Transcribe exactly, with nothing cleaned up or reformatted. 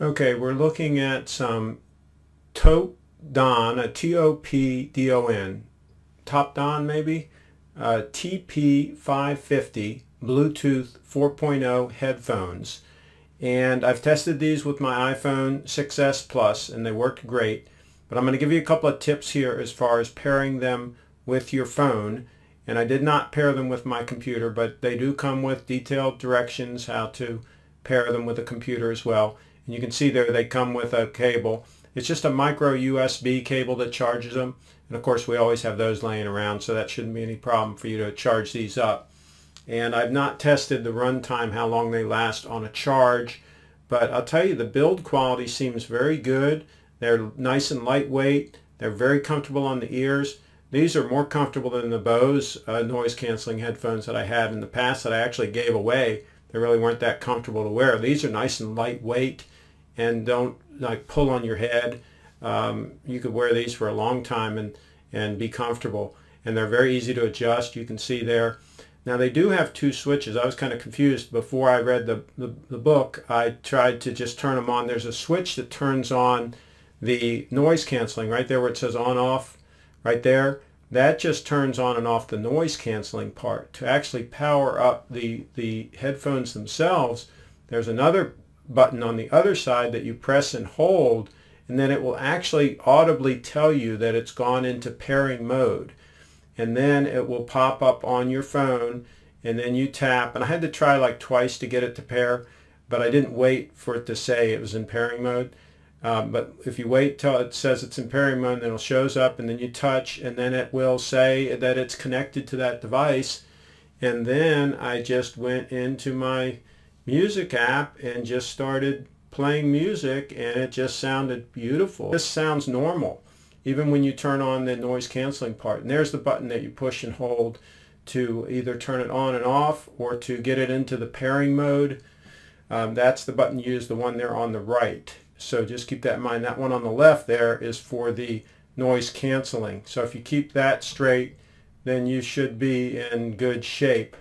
Okay, we're looking at some TOPDON, a T O P D O N, TOPDON maybe, uh, T P five fifty Bluetooth four point oh headphones. And I've tested these with my iPhone six S Plus and they work great. But I'm going to give you a couple of tips here as far as pairing them with your phone. And I did not pair them with my computer, but they do come with detailed directions how to pair them with a computer as well. And you can see there they come with a cable. It's just a micro U S B cable that charges them. And of course we always have those laying around, so that shouldn't be any problem for you to charge these up. And I've not tested the runtime, how long they last on a charge, but I'll tell you the build quality seems very good. They're nice and lightweight. They're very comfortable on the ears. These are more comfortable than the Bose uh, noise canceling headphones that I had in the past that I actually gave away. They really weren't that comfortable to wear. These are nice and lightweight and don't like pull on your head. Um, you could wear these for a long time and, and be comfortable. And they're very easy to adjust. You can see there. Now they do have two switches. I was kind of confused before I read the, the, the book. I tried to just turn them on. There's a switch that turns on the noise canceling right there where it says on off right there. That just turns on and off the noise canceling part. To actually power up the, the headphones themselves, there's another button on the other side that you press and hold, and then it will actually audibly tell you that it's gone into pairing mode. And then it will pop up on your phone, and then you tap. And I had to try like twice to get it to pair, but I didn't wait for it to say it was in pairing mode. Um, but if you wait till it says it's in pairing mode, then it shows up, and then you touch, and then it will say that it's connected to that device. And then I just went into my music app and just started playing music, and it just sounded beautiful. This sounds normal, even when you turn on the noise canceling part. And there's the button that you push and hold to either turn it on and off or to get it into the pairing mode. Um, that's the button you use, the one there on the right. So just keep that in mind. That one on the left there is for the noise canceling. So if you keep that straight, then you should be in good shape.